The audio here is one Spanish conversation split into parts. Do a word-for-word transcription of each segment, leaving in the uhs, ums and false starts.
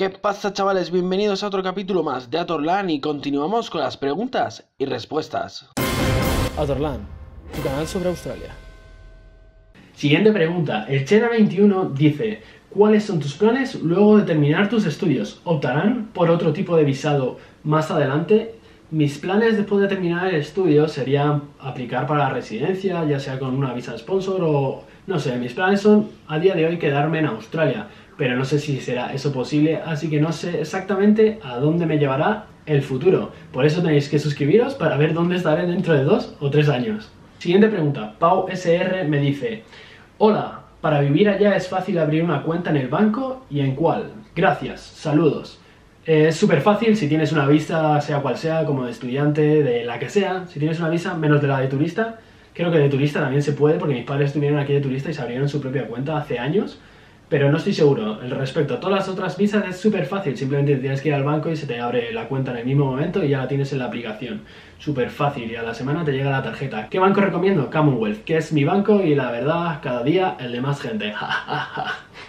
¿Qué pasa, chavales? Bienvenidos a otro capítulo más de Atorland y continuamos con las preguntas y respuestas. Atorland, tu canal sobre Australia. Siguiente pregunta. El Chena veintiuno dice: ¿cuáles son tus planes luego de terminar tus estudios? ¿Optarán por otro tipo de visado más adelante? Mis planes después de terminar el estudio serían aplicar para la residencia, ya sea con una visa sponsor o... no sé, mis planes son a día de hoy quedarme en Australia, pero no sé si será eso posible, así que no sé exactamente a dónde me llevará el futuro. Por eso tenéis que suscribiros para ver dónde estaré dentro de dos o tres años. Siguiente pregunta. Pau S R me dice: hola, para vivir allá es fácil abrir una cuenta en el banco y en cuál. Gracias, saludos. Es súper fácil si tienes una visa, sea cual sea, como de estudiante, de la que sea. Si tienes una visa, menos de la de turista. Creo que de turista también se puede, porque mis padres estuvieron aquí de turista y se abrieron su propia cuenta hace años. Pero no estoy seguro al respecto. Todas las otras visas es súper fácil, simplemente tienes que ir al banco y se te abre la cuenta en el mismo momento y ya la tienes en la aplicación. Súper fácil, y a la semana te llega la tarjeta. ¿Qué banco recomiendo? Commonwealth, que es mi banco y la verdad, cada día el de más gente.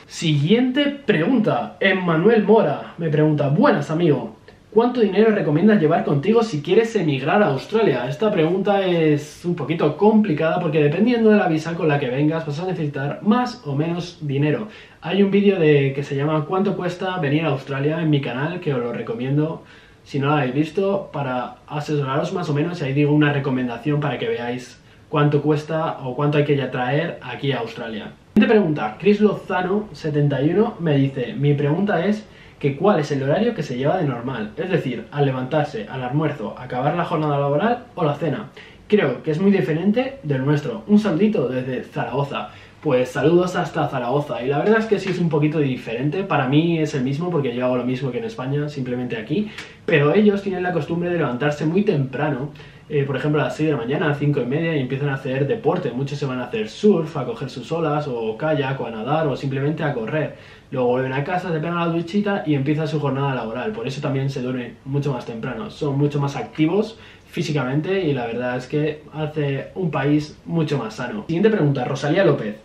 Siguiente pregunta. Emmanuel Mora me pregunta: buenas, amigo, ¿cuánto dinero recomiendas llevar contigo si quieres emigrar a Australia? Esta pregunta es un poquito complicada porque dependiendo de la visa con la que vengas vas a necesitar más o menos dinero. Hay un vídeo de que se llama ¿cuánto cuesta venir a Australia? En mi canal, que os lo recomiendo si no lo habéis visto, para asesoraros más o menos, y ahí digo una recomendación para que veáis cuánto cuesta o cuánto hay que ya traer aquí a Australia. Siguiente pregunta. Chris Lozano setenta y uno me dice: mi pregunta es que cuál es el horario que se lleva de normal, es decir, al levantarse, al almuerzo, acabar la jornada laboral o la cena. Creo que es muy diferente del nuestro. Un saludito desde Zaragoza. Pues saludos hasta Zaragoza, y la verdad es que sí es un poquito diferente. Para mí es el mismo porque yo hago lo mismo que en España, simplemente aquí, pero ellos tienen la costumbre de levantarse muy temprano. Eh, por ejemplo, a las seis de la mañana, a las cinco y media, y empiezan a hacer deporte. Muchos se van a hacer surf, a coger sus olas, o kayak, o a nadar, o simplemente a correr. Luego vuelven a casa, se pegan a la duchita y empieza su jornada laboral. Por eso también se duerme mucho más temprano. Son mucho más activos físicamente y la verdad es que hace un país mucho más sano. Siguiente pregunta. Rosalía López: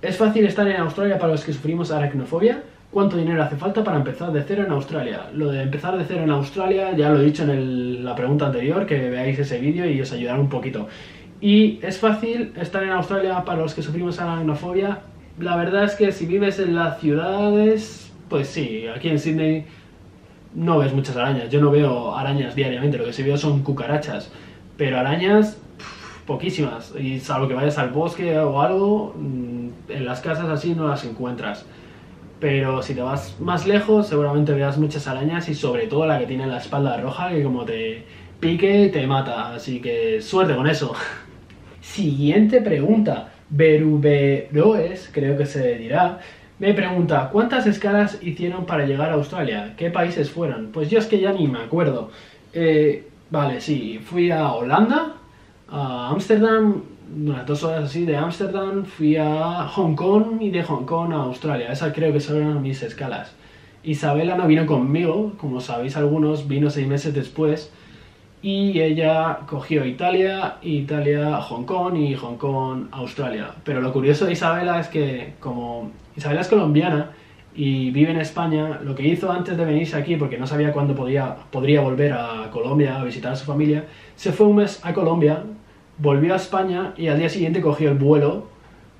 ¿es fácil estar en Australia para los que sufrimos aracnofobia? ¿Cuánto dinero hace falta para empezar de cero en Australia? Lo de empezar de cero en Australia ya lo he dicho en el, la pregunta anterior, que veáis ese vídeo y os ayudará un poquito. ¿Y es fácil estar en Australia para los que sufrimos aracnofobia? La verdad es que si vives en las ciudades, pues sí, aquí en Sydney no ves muchas arañas. Yo no veo arañas diariamente, lo que sí veo son cucarachas, pero arañas... poquísimas, y salvo que vayas al bosque o algo, en las casas así no las encuentras. Pero si te vas más lejos seguramente veas muchas arañas, y sobre todo la que tiene la espalda roja, que como te pique te mata, así que suerte con eso. Siguiente pregunta. Beruberoes, creo que se dirá, me pregunta: ¿cuántas escalas hicieron para llegar a Australia? ¿Qué países fueron? Pues yo es que ya ni me acuerdo. Eh, vale, sí, fui a Holanda, a Ámsterdam, unas dos horas así de Ámsterdam, fui a Hong Kong y de Hong Kong a Australia. Esas creo que son mis escalas. Isabela no vino conmigo, como sabéis algunos, vino seis meses después, y ella cogió Italia, Italia a Hong Kong y Hong Kong a Australia. Pero lo curioso de Isabela es que, como Isabela es colombiana y vive en España, lo que hizo antes de venirse aquí, porque no sabía cuándo podía, podría volver a Colombia a visitar a su familia, se fue un mes a Colombia, volvió a España y al día siguiente cogió el vuelo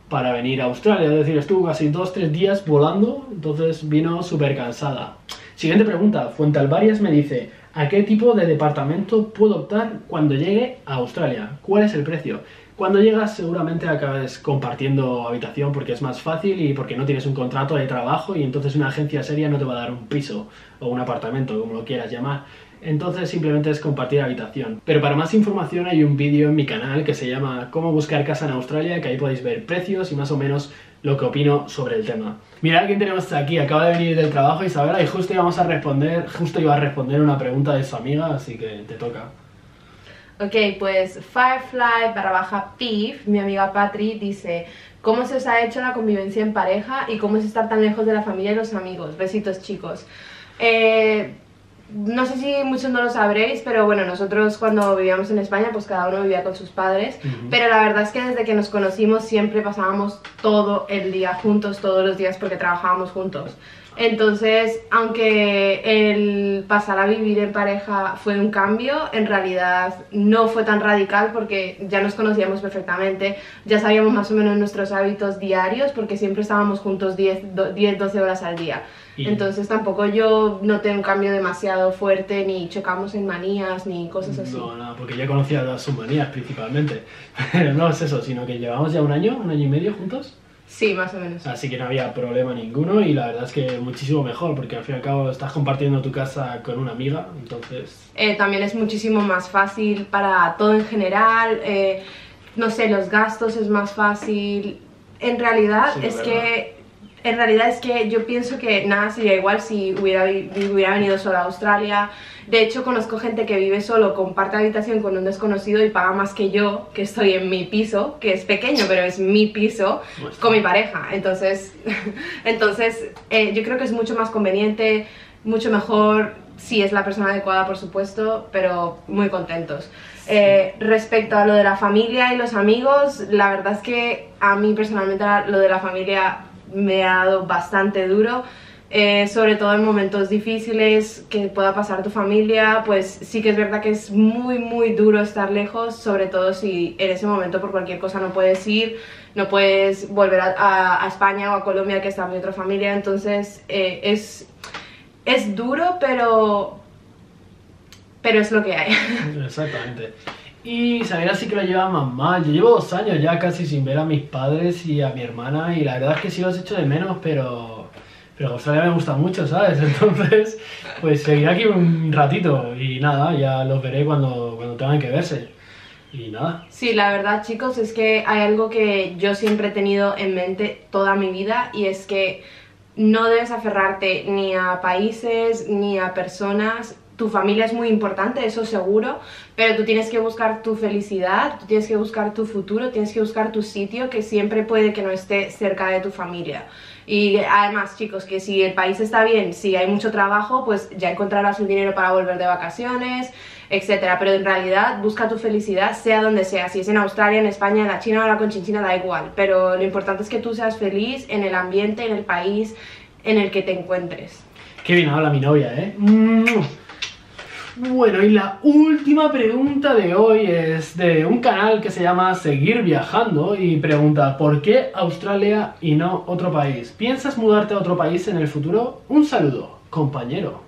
para venir a Australia. Es decir, estuvo casi dos, tres días volando, entonces vino súper cansada. Siguiente pregunta. Fuente Alvarias me dice: ¿a qué tipo de departamento puedo optar cuando llegue a Australia? ¿Cuál es el precio? Cuando llegas seguramente acabes compartiendo habitación porque es más fácil y porque no tienes un contrato de trabajo, y entonces una agencia seria no te va a dar un piso o un apartamento, como lo quieras llamar. Entonces simplemente es compartir habitación. Pero para más información hay un vídeo en mi canal que se llama ¿cómo buscar casa en Australia?, que ahí podéis ver precios y más o menos lo que opino sobre el tema. Mirad quién tenemos aquí. Acaba de venir del trabajo Isabela y justo íbamos a responder, justo iba a responder una pregunta de su amiga, así que te toca. Ok, pues Firefly barra baja Pif, mi amiga Patri, dice: ¿cómo se os ha hecho la convivencia en pareja y cómo es estar tan lejos de la familia y los amigos? Besitos, chicos. Eh, No sé si muchos no lo sabréis, pero bueno, nosotros cuando vivíamos en España, pues cada uno vivía con sus padres. Uh-huh. Pero la verdad es que desde que nos conocimos siempre pasábamos todo el día juntos, todos los días, porque trabajábamos juntos. Entonces, aunque el pasar a vivir en pareja fue un cambio, en realidad no fue tan radical porque ya nos conocíamos perfectamente, ya sabíamos más o menos nuestros hábitos diarios porque siempre estábamos juntos diez, doce horas al día. Y... entonces tampoco yo noté un cambio demasiado fuerte, ni chocamos en manías, ni cosas así. No, no, porque ya conocía sus manías principalmente. Pero no es eso, sino que llevamos ya un año, un año y medio juntos. Sí, más o menos. Así que no había problema ninguno y la verdad es que muchísimo mejor porque al fin y al cabo estás compartiendo tu casa con una amiga, entonces... Eh, también es muchísimo más fácil para todo en general, eh, no sé, los gastos es más fácil. En realidad sí, es que... En realidad es que yo pienso que nada sería igual si hubiera, hubiera venido sola a Australia. De hecho, conozco gente que vive solo, comparte habitación con un desconocido y paga más que yo, que estoy en mi piso, que es pequeño, pero es mi piso, pues con mi pareja. Entonces, entonces eh, yo creo que es mucho más conveniente, mucho mejor, si es la persona adecuada, por supuesto, pero muy contentos. Eh, respecto a lo de la familia y los amigos, la verdad es que a mí personalmente lo de la familia... me ha dado bastante duro, eh, sobre todo en momentos difíciles que pueda pasar tu familia, pues sí que es verdad que es muy muy duro estar lejos, sobre todo si en ese momento por cualquier cosa no puedes ir, no puedes volver a, a, a España o a Colombia que está mi otra familia, entonces eh, es, es duro, pero, pero es lo que hay. Exactamente. Y Isabela sí que lo lleva más mal. Yo llevo dos años ya casi sin ver a mis padres y a mi hermana y la verdad es que sí los echo de menos, pero... pero Australia me gusta mucho, ¿sabes? Entonces, pues seguiré aquí un ratito y nada, ya los veré cuando, cuando tengan que verse. Y nada. Sí, la verdad, chicos, es que hay algo que yo siempre he tenido en mente toda mi vida y es que no debes aferrarte ni a países ni a personas. Tu familia es muy importante, eso seguro, pero tú tienes que buscar tu felicidad, tú tienes que buscar tu futuro, tienes que buscar tu sitio que siempre puede que no esté cerca de tu familia. Y además, chicos, que si el país está bien, si hay mucho trabajo, pues ya encontrarás un dinero para volver de vacaciones, etcétera. Pero en realidad, busca tu felicidad sea donde sea, si es en Australia, en España, en la China o la Conchinchina, da igual. Pero lo importante es que tú seas feliz en el ambiente, en el país en el que te encuentres. Qué bien habla mi novia, ¿eh? Mm. Bueno, y la última pregunta de hoy es de un canal que se llama Seguir Viajando y pregunta: ¿por qué Australia y no otro país? ¿Piensas mudarte a otro país en el futuro? Un saludo, compañero.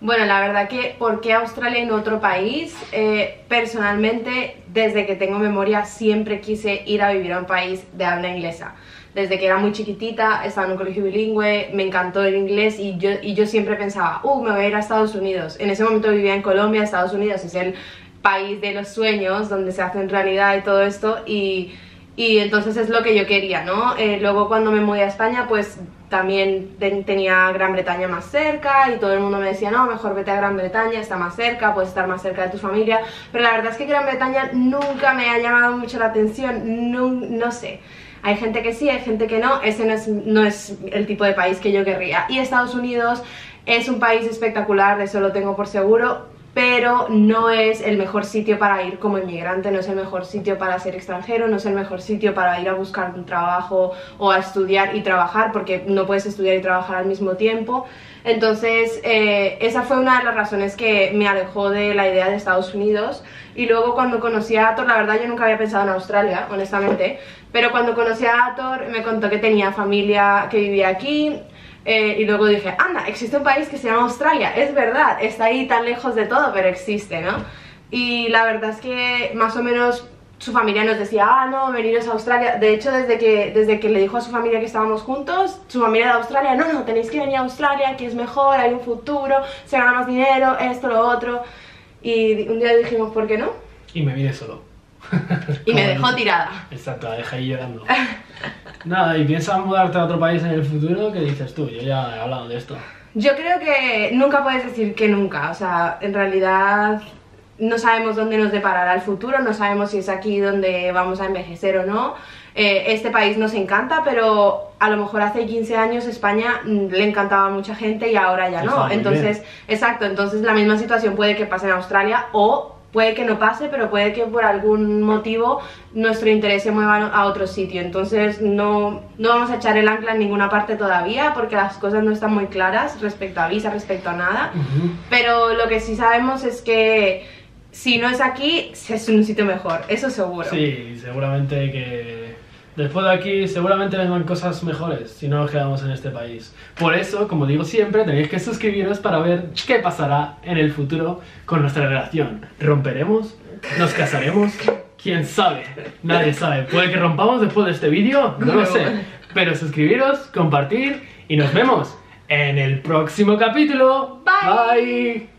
Bueno, la verdad que ¿por qué Australia y no otro país? Eh, personalmente, desde que tengo memoria siempre quise ir a vivir a un país de habla inglesa. Desde que era muy chiquitita, estaba en un colegio bilingüe, me encantó el inglés y yo, y yo siempre pensaba, uh, me voy a ir a Estados Unidos. En ese momento vivía en Colombia, Estados Unidos es el país de los sueños, donde se hace en realidad y todo esto, y, y entonces es lo que yo quería, ¿no? Eh, luego cuando me mudé a España, pues también ten, tenía Gran Bretaña más cerca y todo el mundo me decía, no, mejor vete a Gran Bretaña, está más cerca, puedes estar más cerca de tu familia, pero la verdad es que Gran Bretaña nunca me ha llamado mucho la atención, no, no sé. Hay gente que sí, hay gente que no, ese no es, no es el tipo de país que yo querría. Y Estados Unidos es un país espectacular, de eso lo tengo por seguro, pero no es el mejor sitio para ir como inmigrante, no es el mejor sitio para ser extranjero, no es el mejor sitio para ir a buscar un trabajo o a estudiar y trabajar, porque no puedes estudiar y trabajar al mismo tiempo. Entonces, eh, esa fue una de las razones que me alejó de la idea de Estados Unidos. Y luego cuando conocí a Ator, la verdad yo nunca había pensado en Australia, honestamente, pero cuando conocí a Ator me contó que tenía familia que vivía aquí, eh, y luego dije, anda, existe un país que se llama Australia, es verdad, está ahí tan lejos de todo, pero existe, ¿no? Y la verdad es que más o menos su familia nos decía, ah, no, veniros a Australia. De hecho, desde que, desde que le dijo a su familia que estábamos juntos, su familia de Australia, no, no, tenéis que venir a Australia, que es mejor, hay un futuro, se gana más dinero, esto, lo otro. Y un día dijimos, ¿por qué no? Y me vine solo. Y me dejó tirada. Exacto, la dejé ahí llorando. Nada, ¿y piensas mudarte a otro país en el futuro? ¿Qué dices tú? Yo ya he hablado de esto. Yo creo que nunca puedes decir que nunca. O sea, en realidad no sabemos dónde nos deparará el futuro, no sabemos si es aquí donde vamos a envejecer o no. eh, este país nos encanta, pero a lo mejor hace quince años España le encantaba a mucha gente y ahora ya no. Entonces, exacto, entonces la misma situación puede que pase en Australia o puede que no pase, pero puede que por algún motivo nuestro interés se mueva a otro sitio. Entonces no, no vamos a echar el ancla en ninguna parte todavía porque las cosas no están muy claras respecto a visa, respecto a nada. Uh-huh. Pero lo que sí sabemos es que si no es aquí, es un sitio mejor, eso seguro. Sí, seguramente que después de aquí seguramente vengan cosas mejores si no nos quedamos en este país. Por eso, como digo siempre, tenéis que suscribiros para ver qué pasará en el futuro con nuestra relación. ¿Romperemos? ¿Nos casaremos? ¿Quién sabe? Nadie sabe. Puede que rompamos después de este vídeo, no lo sé. Pero suscribiros, compartir y nos vemos en el próximo capítulo. Bye. Bye.